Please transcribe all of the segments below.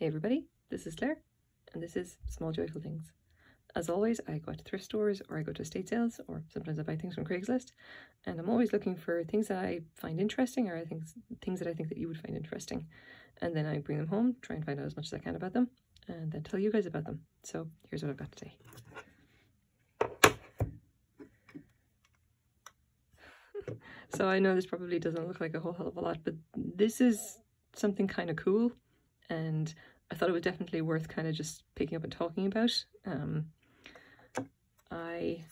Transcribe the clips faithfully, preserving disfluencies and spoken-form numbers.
Hey everybody, this is Claire, and this is Small Joyful Things. As always, I go to thrift stores, or I go to estate sales, or sometimes I buy things from Craigslist, and I'm always looking for things that I find interesting, or I think things that I think that you would find interesting. And then I bring them home, try and find out as much as I can about them, and then tell you guys about them. So here's what I've got today. So I know this probably doesn't look like a whole hell of a lot, but this is something kind of cool. And I thought it was definitely worth kind of just picking up and talking about. Um, I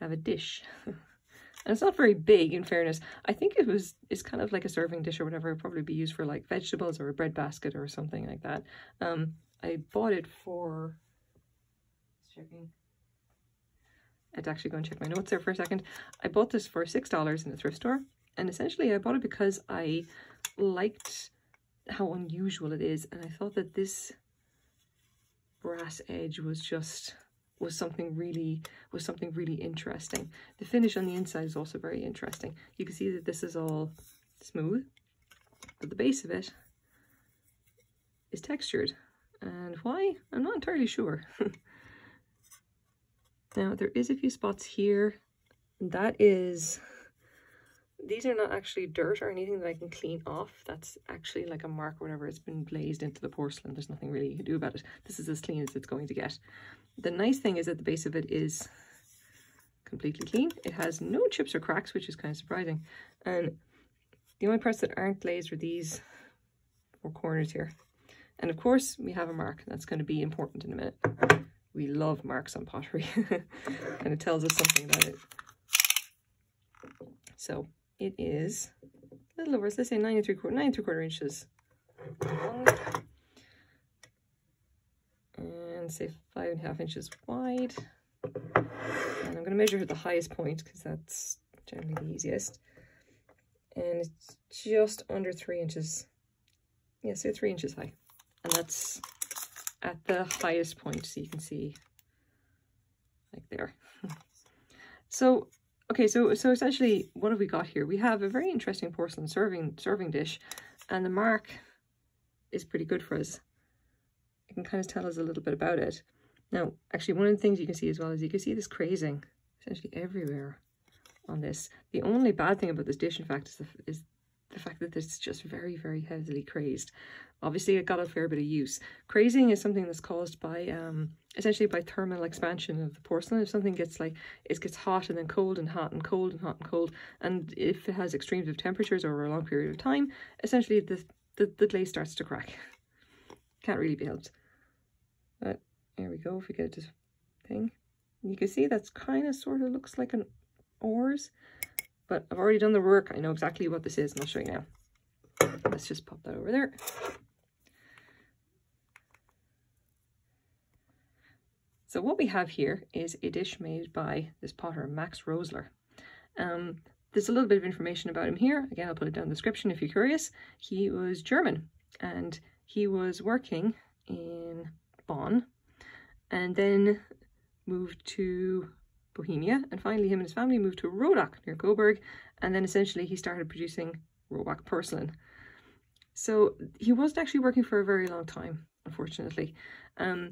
have a dish. And it's not very big, in fairness. I think it was, it's kind of like a serving dish or whatever. It would probably be used for like vegetables or a bread basket or something like that. Um, I bought it for... checking. I had to actually go and check my notes there for a second. I bought this for six dollars in the thrift store. And essentially I bought it because I liked how unusual it is, and I thought that this brass edge was just was something really was something really interesting. The finish on the inside is also very interesting. You can see that this is all smooth, but the base of it is textured, and why? I'm not entirely sure. Now there is a few spots here. That is These are not actually dirt or anything that I can clean off. That's actually like a mark or whatever. It's been glazed into the porcelain. There's nothing really you can do about it. This is as clean as it's going to get. The nice thing is that the base of it is completely clean. It has no chips or cracks, which is kind of surprising. And the only parts that aren't glazed are these four corners here. And of course, we have a mark. That's going to be important in a minute. We love marks on pottery. And it tells us something about it. So... it is a little over, let's say nine and three quarter, nine and three quarter inches long, and say five and a half inches wide. And I'm going to measure at the highest point because that's generally the easiest. And it's just under three inches. Yeah, say three inches high, and that's at the highest point, so you can see, like there. So. Okay, so so essentially, what have we got here? We have a very interesting porcelain serving serving dish, and the mark is pretty good for us. It can kind of tell us a little bit about it. Now, actually, one of the things you can see as well is you can see this crazing essentially everywhere on this. The only bad thing about this dish, in fact, is the, is the fact that it's just very, very heavily crazed. Obviously, it got a fair bit of use. Crazing is something that's caused by... Um, essentially by thermal expansion of the porcelain. If something gets like, it gets hot and then cold and hot and cold and hot and cold, and if it has extremes of temperatures over a long period of time, essentially the, the, the glaze starts to crack. Can't really be helped. But there we go, if we get this thing. You can see that's kind of sort of looks like an oars, but I've already done the work. I know exactly what this is and I'll show you now. Let's just pop that over there. So what we have here is a dish made by this potter, Max Roesler. Um, there's a little bit of information about him here. Again, I'll put it down in the description if you're curious. He was German, and he was working in Bonn, and then moved to Bohemia, and finally him and his family moved to Rodach near Coburg, and then essentially he started producing Rodach porcelain. So he wasn't actually working for a very long time, unfortunately. Um,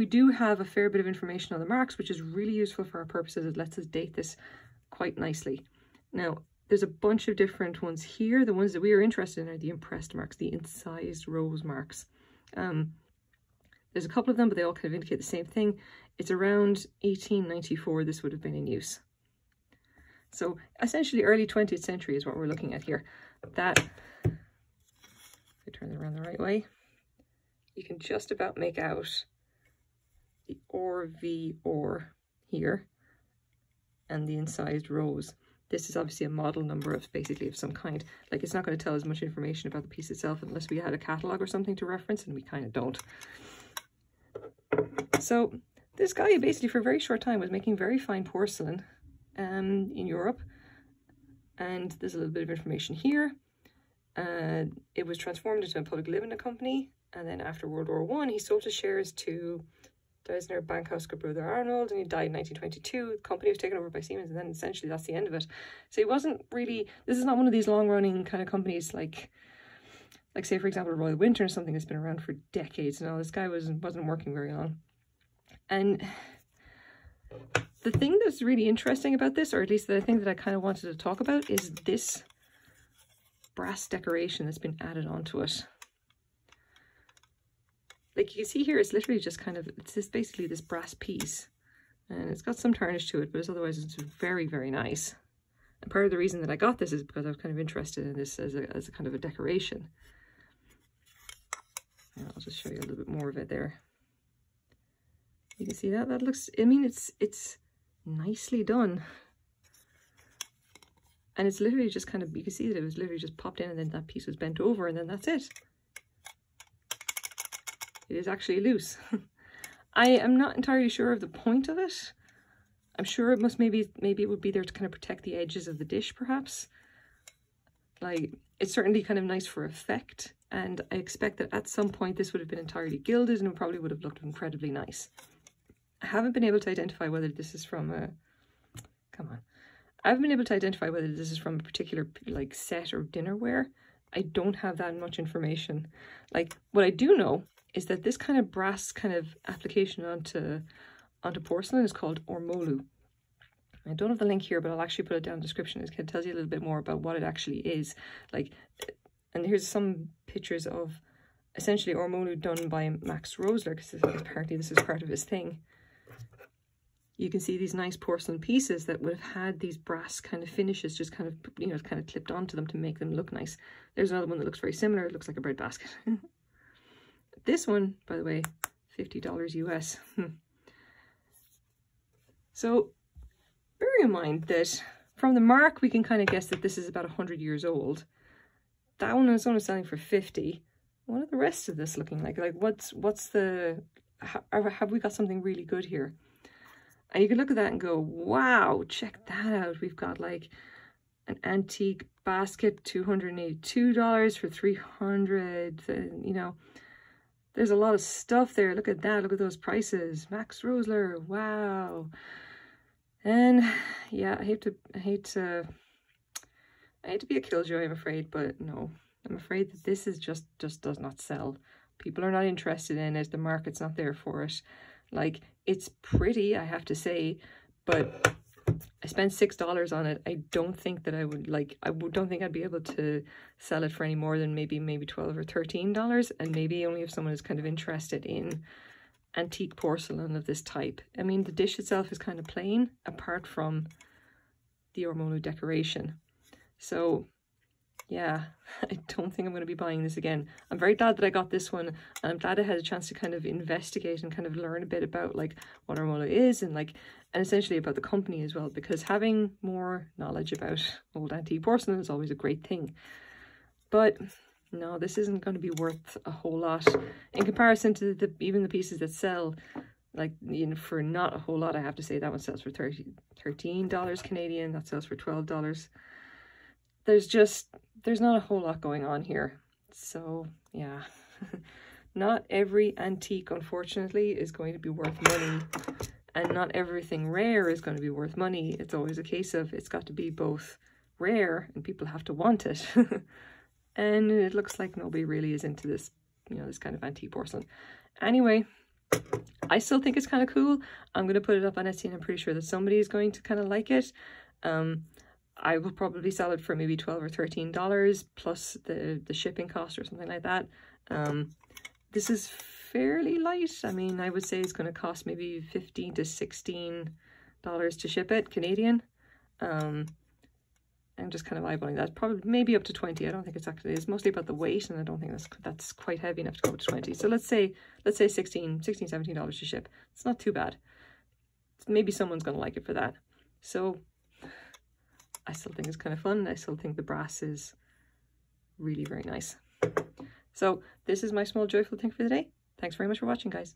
We do have a fair bit of information on the marks, which is really useful for our purposes. It lets us date this quite nicely. Now, there's a bunch of different ones here. The ones that we are interested in are the impressed marks, the incised rose marks. Um, there's a couple of them, but they all kind of indicate the same thing. It's around eighteen ninety-four this would have been in use. So essentially early twentieth century is what we're looking at here. That, if I turn it around the right way, you can just about make out the R V R here and the incised rose. This is obviously a model number of basically of some kind. Like, it's not going to tell us much information about the piece itself unless we had a catalogue or something to reference, and we kind of don't. So this guy basically for a very short time was making very fine porcelain um, in Europe. And there's a little bit of information here. Uh, it was transformed into a public limited company, and then after World War One he sold his shares to Dresner Bankhaus brother Arnold, and he died in nineteen twenty-two. The company was taken over by Siemens, and then essentially that's the end of it. So he wasn't really, this is not one of these long-running kind of companies like Like, say, for example, Royal Winter is something that's been around for decades now. This guy was, wasn't working very long. And the thing that's really interesting about this, or at least the thing that I kind of wanted to talk about, is this brass decoration that's been added onto it. Like, you can see here, it's literally just kind of, it's just basically this brass piece. And it's got some tarnish to it, but it's, otherwise it's very, very nice. And part of the reason that I got this is because I was kind of interested in this as a, as a kind of a decoration. And I'll just show you a little bit more of it there. You can see that, that looks, I mean, it's, it's nicely done. And it's literally just kind of, you can see that it was literally just popped in and then that piece was bent over and then that's it. It is actually loose. I am not entirely sure of the point of it. I'm sure it must maybe, maybe it would be there to kind of protect the edges of the dish, perhaps. Like, it's certainly kind of nice for effect. And I expect that at some point this would have been entirely gilded and it probably would have looked incredibly nice. I haven't been able to identify whether this is from a, come on. I haven't been able to identify whether this is from a particular like set or dinnerware. I don't have that much information. Like, what I do know is that this kind of brass kind of application onto, onto porcelain is called Ormolu. I don't have the link here, but I'll actually put it down in the description. It tells you a little bit more about what it actually is. Like, and here's some pictures of essentially Ormolu done by Max Roesler, because apparently this is part of his thing. You can see these nice porcelain pieces that would have had these brass kind of finishes just kind of, you know, kind of clipped onto them to make them look nice. There's another one that looks very similar. It looks like a bread basket. This one, by the way, fifty dollars U S. So bear in mind that from the mark, we can kind of guess that this is about one hundred years old. That one is only selling for fifty. What are the rest of this looking like? Like, what's, what's the, ha, have we got something really good here? And you can look at that and go, wow, check that out. We've got like an antique basket, two hundred eighty-two dollars for three hundred, and, you know, there's a lot of stuff there. Look at that. Look at those prices. Max Roesler. Wow. And yeah, I hate to, I hate to, I hate to be a killjoy, I'm afraid, but no, I'm afraid that this is just, just does not sell. People are not interested in it. The market's not there for it. Like, it's pretty, I have to say, but I spent six dollars on it. I don't think that I would, like, I don't think I'd be able to sell it for any more than maybe, maybe twelve or thirteen dollars, and maybe only if someone is kind of interested in antique porcelain of this type. I mean, the dish itself is kind of plain, apart from the Ormolu decoration. So, yeah, I don't think I'm going to be buying this again. I'm very glad that I got this one, and I'm glad I had a chance to kind of investigate and kind of learn a bit about, like, what Ormolu is, and, like, and essentially about the company as well, because having more knowledge about old antique porcelain is always a great thing. But no, this isn't going to be worth a whole lot in comparison to the, even the pieces that sell. Like, you know, for not a whole lot, I have to say that one sells for thirteen dollars Canadian, that sells for twelve dollars. There's just, there's not a whole lot going on here. So yeah, not every antique, unfortunately, is going to be worth money. And not everything rare is going to be worth money. It's always a case of, it's got to be both rare and people have to want it. And it looks like nobody really is into this, you know, this kind of antique porcelain. Anyway, I still think it's kind of cool. I'm going to put it up on Etsy and I'm pretty sure that somebody is going to kind of like it. Um, I will probably sell it for maybe twelve or thirteen dollars plus the, the shipping cost or something like that. Um, this is fairly light. I mean, I would say it's going to cost maybe fifteen to sixteen dollars to ship it, Canadian. Um, I'm just kind of eyeballing that. Probably maybe up to twenty. I don't think it's actually, it's mostly about the weight, and I don't think that's that's quite heavy enough to go up to twenty. So let's say, let's say sixteen, seventeen dollars to ship. It's not too bad. Maybe someone's going to like it for that. So I still think it's kind of fun. I still think the brass is really very nice. So this is my small joyful thing for the day. Thanks very much for watching, guys.